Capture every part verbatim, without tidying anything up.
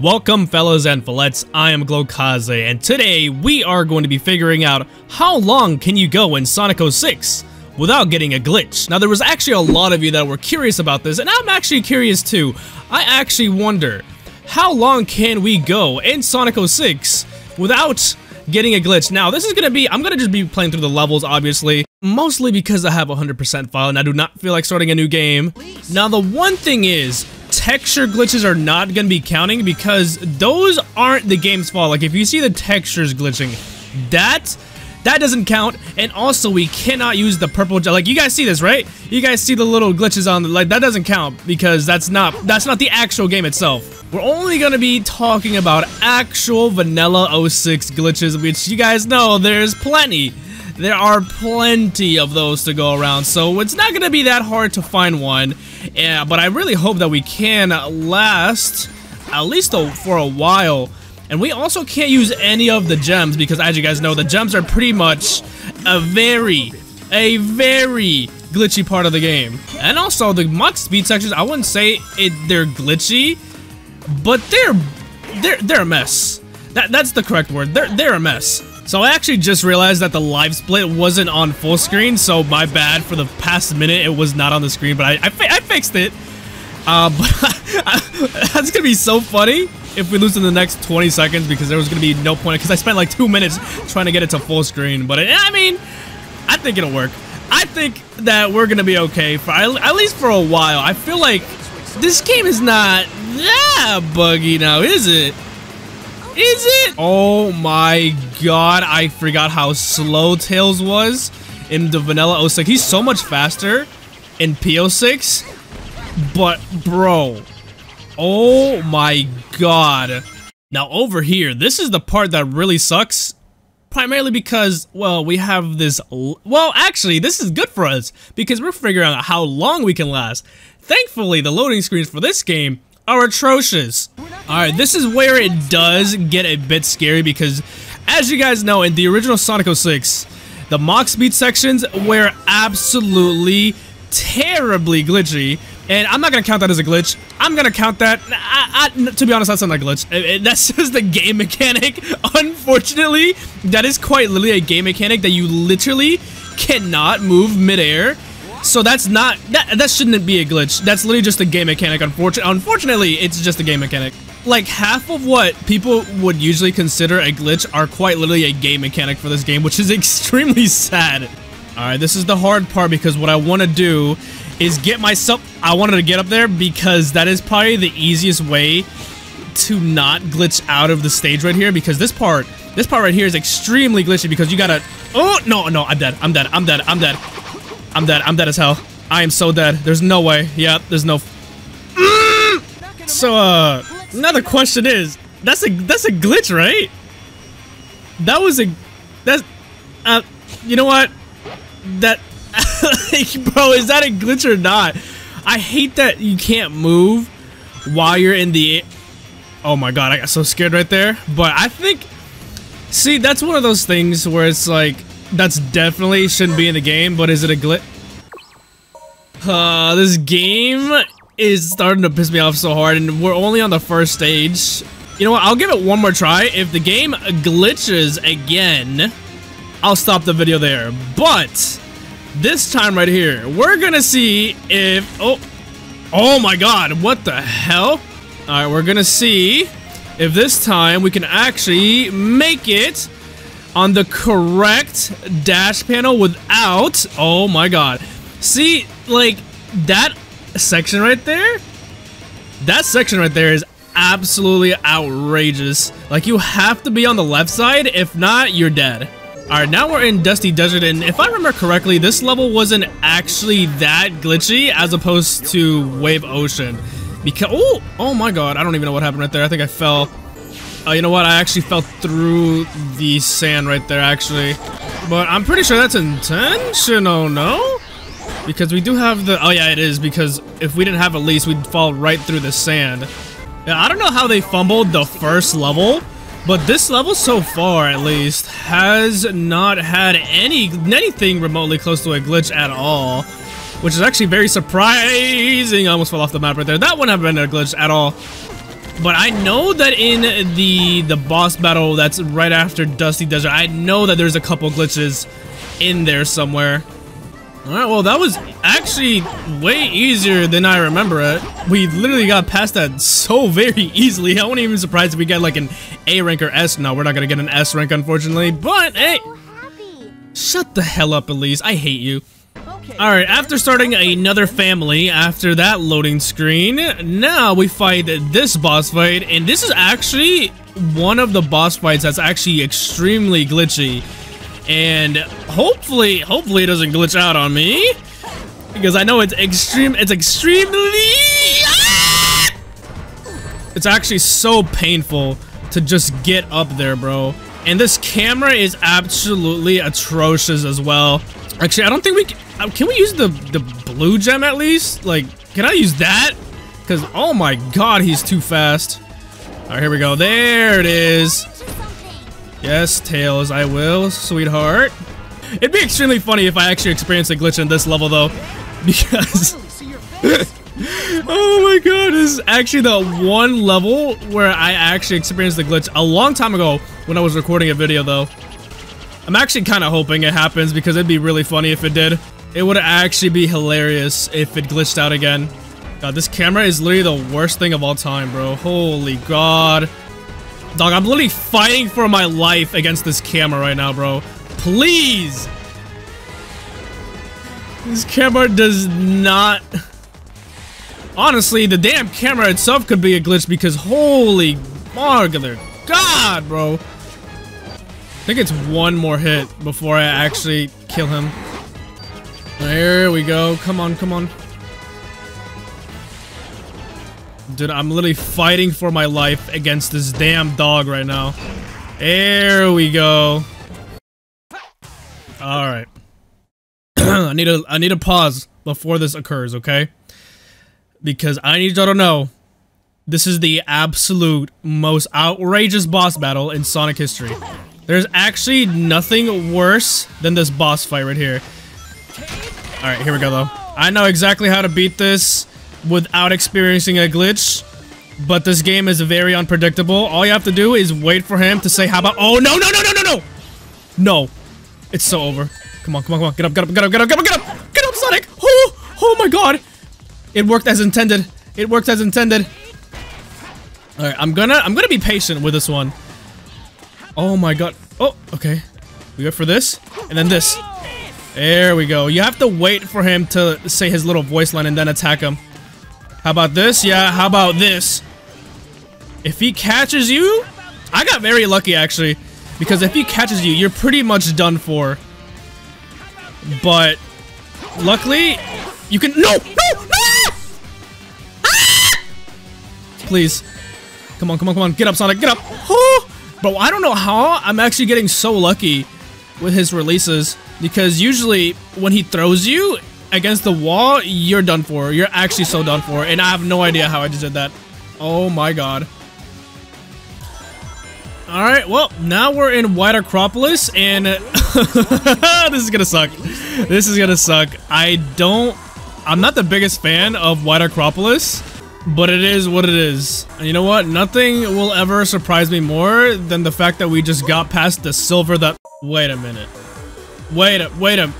Welcome fellas and fillettes, I am Glokaze, and today we are going to be figuring out how long can you go in Sonic oh six without getting a glitch. Now there was actually a lot of you that were curious about this, and I'm actually curious too. I actually wonder, how long can we go in Sonic oh six without getting a glitch? Now this is going to be, I'm going to just be playing through the levels obviously, mostly because I have a one hundred percent file and I do not feel like starting a new game. Please. Now the one thing is, texture glitches are not going to be counting because those aren't the game's fault. Like if you see the textures glitching, that that doesn't count. And also we cannot use the purple gel. Like you guys see this, right? You guys see the little glitches on the, like that doesn't count because that's not that's not the actual game itself. We're only going to be talking about actual vanilla oh six glitches, which you guys know there's plenty. There are plenty of those to go around, so it's not going to be that hard to find one. Yeah, but I really hope that we can last at least a, for a while. And we also can't use any of the gems because, as you guys know, the gems are pretty much a very, a very glitchy part of the game. And also, the max speed sections, I wouldn't say it, they're glitchy, but they're they're they're a mess. That that's the correct word. They're they're a mess. So I actually just realized that the live split wasn't on full screen, so my bad. For the past minute, it was not on the screen, but I, I, fi I fixed it. Uh, but that's gonna be so funny if we lose in the next twenty seconds because there was gonna be no point because I spent like two minutes trying to get it to full screen. But it, I mean, I think it'll work. I think that we're gonna be okay for at least for a while. I feel like this game is not that buggy now, is it? Is it? Oh my god, I forgot how slow Tails was in the vanilla oh six. He's so much faster in P O six, but bro, oh my god. Now over here, this is the part that really sucks, primarily because, well, we have this, well, actually, this is good for us because we're figuring out how long we can last. Thankfully, the loading screens for this game are atrocious. Alright, this is where it does get a bit scary because, as you guys know, in the original Sonic oh six, the mock speed sections were absolutely terribly glitchy, and I'm not gonna count that as a glitch. I'm gonna count that, I, I, to be honest, that's not a glitch. It, it, that's just the game mechanic. Unfortunately, that is quite literally a game mechanic that you literally cannot move midair. So that's not, that, that shouldn't be a glitch. That's literally just a game mechanic, unfortunately. Unfortunately, it's just a game mechanic. Like, half of what people would usually consider a glitch are quite literally a game mechanic for this game, which is extremely sad. Alright, this is the hard part because what I want to do is get myself, I wanted to get up there because that is probably the easiest way to not glitch out of the stage right here, because this part, this part right here is extremely glitchy because you gotta, oh, no, no, I'm dead, I'm dead, I'm dead, I'm dead. I'm dead. I'm dead as hell. I am so dead. There's no way. Yeah, there's no. Mm! So, uh, another question is, that's a that's a glitch, right? That was a, that's, uh, you know what? That, like, bro, is that a glitch or not? I hate that you can't move while you're in the. Oh my god, I got so scared right there. But I think, see, that's one of those things where it's like, that's definitely shouldn't be in the game, but is it a glitch? Uh, this game is starting to piss me off so hard, and we're only on the first stage. You know what? I'll give it one more try. If the game glitches again, I'll stop the video there. But this time right here, we're gonna see if... Oh, oh my god, what the hell? Alright, we're gonna see if this time we can actually make it on the correct dash panel without, oh my god. See, like, that section right there, that section right there is absolutely outrageous. Like, you have to be on the left side, if not, you're dead. Alright, now we're in Dusty Desert, and if I remember correctly, this level wasn't actually that glitchy as opposed to Wave Ocean. Because, oh, oh my god, I don't even know what happened right there, I think I fell. Oh, uh, you know what? I actually fell through the sand right there, actually. But I'm pretty sure that's intentional, no? Because we do have the... Oh, yeah, it is, because if we didn't have Elise, we'd fall right through the sand. Now, I don't know how they fumbled the first level, but this level so far, at least, has not had any anything remotely close to a glitch at all. Which is actually very surprising. I almost fell off the map right there. That wouldn't have been a glitch at all. But I know that in the the boss battle that's right after Dusty Desert, I know that there's a couple glitches in there somewhere. Alright, well that was actually way easier than I remember it. We literally got past that so very easily. I wasn't even surprised if we got like an A rank or S. No, we're not gonna get an S rank unfortunately, but hey! Shut the hell up, Elise. I hate you. Alright, after starting another family, after that loading screen, now we fight this boss fight, and this is actually one of the boss fights that's actually extremely glitchy. And hopefully, hopefully it doesn't glitch out on me, because I know it's extreme, it's extremely... It's actually so painful to just get up there, bro. And this camera is absolutely atrocious as well. Actually, I don't think we can... Can we use the, the blue gem at least? Like, can I use that? Because, oh my god, he's too fast. All right, here we go. There it is. Yes, Tails, I will, sweetheart. It'd be extremely funny if I actually experienced a glitch in this level, though. Because... oh my god, this is actually the one level where I actually experienced the glitch a long time ago when I was recording a video, though. I'm actually kind of hoping it happens because it'd be really funny if it did. It would actually be hilarious if it glitched out again. God, this camera is literally the worst thing of all time, bro. Holy god. Dog, I'm literally fighting for my life against this camera right now, bro. Please! This camera does not... Honestly, the damn camera itself could be a glitch because holy... Margaret, god, bro. I think it's one more hit before I actually kill him. There we go. Come on, come on. Dude, I'm literally fighting for my life against this damn dog right now. There we go. Alright. I need a I need a pause before this occurs, okay? Because I need y'all to know this is the absolute most outrageous boss battle in Sonic history. There's actually nothing worse than this boss fight right here. Alright, here we go though. I know exactly how to beat this without experiencing a glitch, but this game is very unpredictable. All you have to do is wait for him to say how about- Oh, no, no, no, no, no, no! No. It's so over. Come on, come on, come on. Get up, get up, get up, get up, get up, get up! Get up, Sonic! Oh, oh my god! It worked as intended. It worked as intended. Alright, I'm gonna- I'm gonna be patient with this one. Oh my god. Oh, okay. We go for this, and then this. There we go. You have to wait for him to say his little voice line and then attack him. How about this? Yeah, how about this? If he catches you... I got very lucky, actually. Because if he catches you, you're pretty much done for. But... Luckily... You can... No! No! No! Ah! Please. Come on, come on, come on. Get up, Sonic. Get up. Oh! Bro, I don't know how I'm actually getting so lucky with his releases, because usually when he throws you against the wall, you're done for. You're actually so done for, and I have no idea how I just did that. Oh my god. Alright, well, now we're in White Acropolis, and this is gonna suck. This is gonna suck. I don't... I'm not the biggest fan of White Acropolis. But it is what it is. And you know what? Nothing will ever surprise me more than the fact that we just got past the silver that- Wait a minute. Wait a- wait a-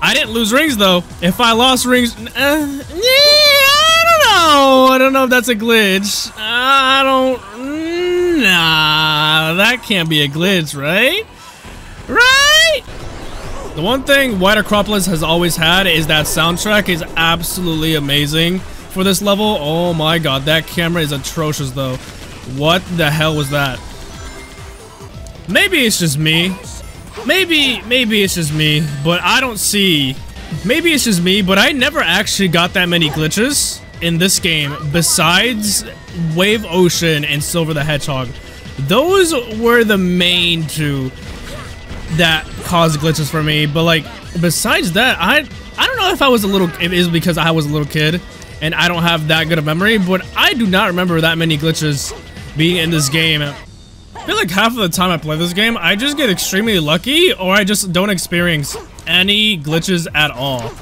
I didn't lose rings though. If I lost rings- uh, yeah, I don't know. I don't know if that's a glitch. I don't- Nah, that can't be a glitch, right? Right? The one thing White Acropolis has always had is that soundtrack is absolutely amazing for this level. Oh my god, that camera is atrocious though. What the hell was that? Maybe it's just me. Maybe, maybe it's just me, but I don't see... Maybe it's just me, but I never actually got that many glitches in this game besides Wave Ocean and Silver the Hedgehog. Those were the main two that caused glitches for me, but like besides that, I I don't know if I was a little it is because I was a little kid and I don't have that good of memory, but I do not remember that many glitches being in this game. I feel like half of the time I play this game, I just get extremely lucky or I just don't experience any glitches at all.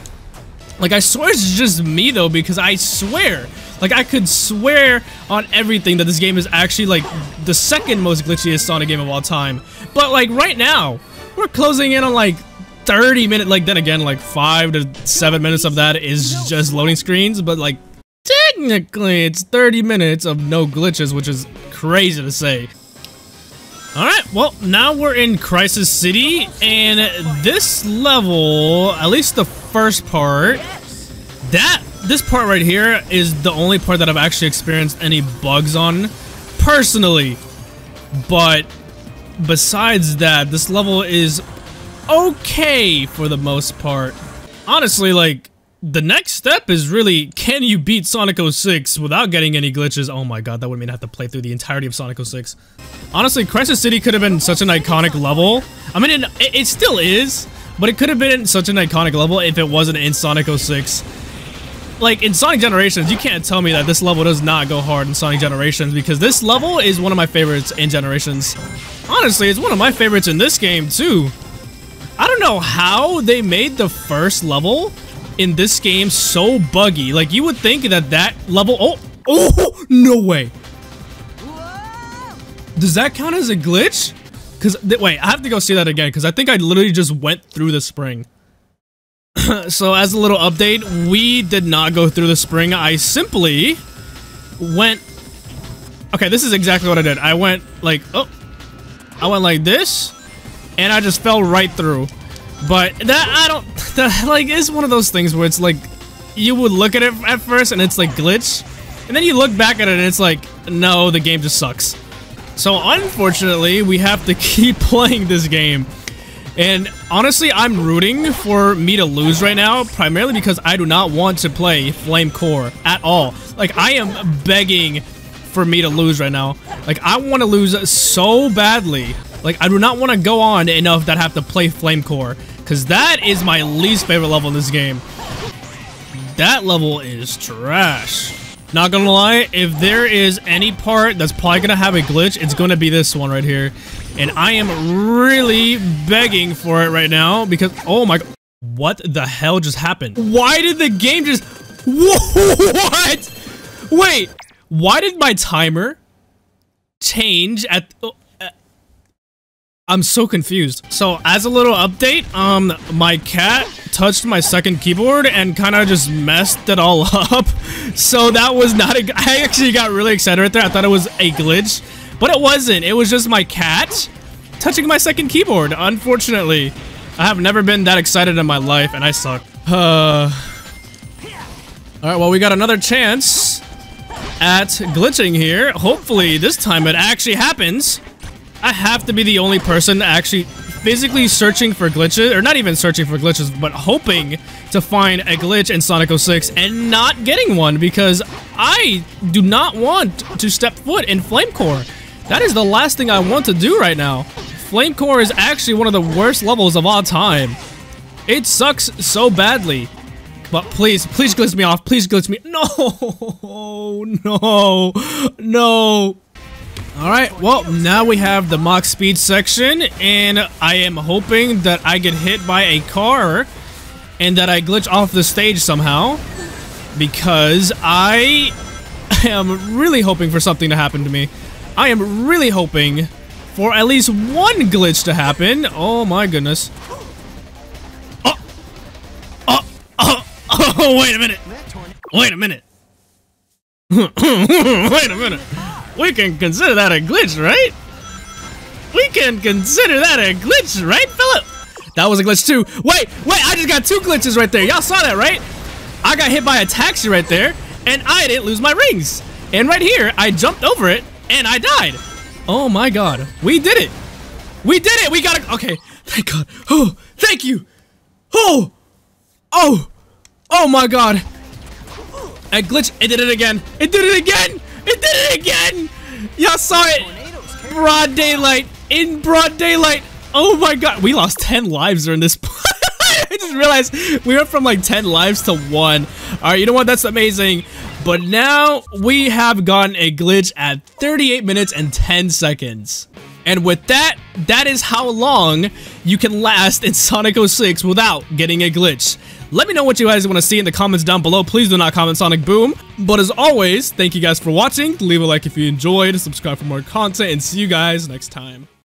Like I swear it's just me though, because I swear Like, I could swear on everything that this game is actually, like, the second most glitchiest Sonic game of all time. But, like, right now, we're closing in on, like, thirty minutes. Like, then again, like, five to seven minutes of that is just loading screens. But, like, technically, it's thirty minutes of no glitches, which is crazy to say. Alright, well, now we're in Crisis City, and this level, at least the first part, that, this part right here is the only part that I've actually experienced any bugs on, personally. But, besides that, this level is okay for the most part. Honestly, like, the next step is really, can you beat Sonic oh six without getting any glitches? Oh my god, that would mean I have to play through the entirety of Sonic oh six. Honestly, Crisis City could have been such an iconic level. I mean, it, it still is, but it could have been such an iconic level if it wasn't in Sonic oh six. Like, in Sonic Generations, you can't tell me that this level does not go hard in Sonic Generations, because this level is one of my favorites in Generations. Honestly, it's one of my favorites in this game, too. I don't know how they made the first level in this game so buggy. Like, you would think that that level... Oh! Oh! No way! Does that count as a glitch? Because... Wait, I have to go see that again, because I think I literally just went through the spring. So, as a little update, we did not go through the spring. I simply went... Okay, this is exactly what I did. I went, like... Oh! I went like this, and I just fell right through. But that, I don't... That, like, is one of those things where it's like, you would look at it at first and it's like glitch, and then you look back at it and it's like, no, the game just sucks. So unfortunately, we have to keep playing this game. And honestly, I'm rooting for me to lose right now, primarily because I do not want to play Flame Core at all. Like, I am begging for me to lose right now. Like, I want to lose so badly. Like, I do not want to go on enough that I have to play Flame Core, because that is my least favorite level in this game. That level is trash. Not gonna lie, if there is any part that's probably gonna have a glitch, it's gonna be this one right here. And I am really begging for it right now, because... Oh my... What the hell just happened? Why did the game just... What? Wait! Why did my timer change at... Oh, I'm so confused. So, as a little update, um, my cat touched my second keyboard and kind of just messed it all up. So that was not a... I actually got really excited right there. I thought it was a glitch, but it wasn't. It was just my cat touching my second keyboard, unfortunately. I have never been that excited in my life, and I suck. Uh... Alright, well, we got another chance at glitching here. Hopefully, this time it actually happens. I have to be the only person actually physically searching for glitches, or not even searching for glitches, but hoping to find a glitch in Sonic oh six and not getting one, because I do not want to step foot in Flame Core. That is the last thing I want to do right now. Flame Core is actually one of the worst levels of all time. It sucks so badly. But please, please glitch me off. Please glitch me. No, no, no. Alright, well, now we have the mock speed section, and I am hoping that I get hit by a car and that I glitch off the stage somehow, because I am really hoping for something to happen to me. I am really hoping for at least one glitch to happen. Oh my goodness. Oh! Oh! Oh! Oh! Wait a minute! Wait a minute! Wait a minute! We can consider that a glitch, right? We can consider that a glitch, right, Philip? That was a glitch, too. Wait, wait, I just got two glitches right there. Y'all saw that, right? I got hit by a taxi right there, and I didn't lose my rings. And right here, I jumped over it, and I died. Oh, my God. We did it. We did it. We got it. Okay. Thank God. Oh, thank you. Oh. Oh. Oh, my God. A glitch. It did it again. It did it again. It did it again! Y'all saw it! Broad daylight! In broad daylight! Oh my god! We lost ten lives during this part. I just realized we went from like ten lives to one. Alright, you know what? That's amazing. But now we have gotten a glitch at thirty-eight minutes and ten seconds. And with that, that is how long you can last in Sonic oh six without getting a glitch. Let me know what you guys want to see in the comments down below. Please do not comment Sonic Boom. But as always, thank you guys for watching. Leave a like if you enjoyed, subscribe for more content, and see you guys next time.